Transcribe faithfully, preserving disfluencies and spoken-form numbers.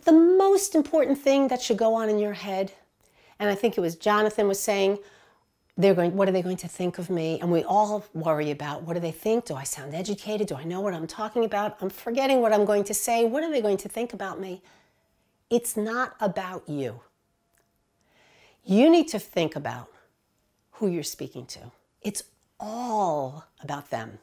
The most important thing that should go on in your head, and I think it was Jonathan was saying, they're going, what are they going to think of me? And we all worry about, what do they think? Do I sound educated? Do I know what I'm talking about? I'm forgetting what I'm going to say. What are they going to think about me? It's not about you. You need to think about who you're speaking to. It's all about them.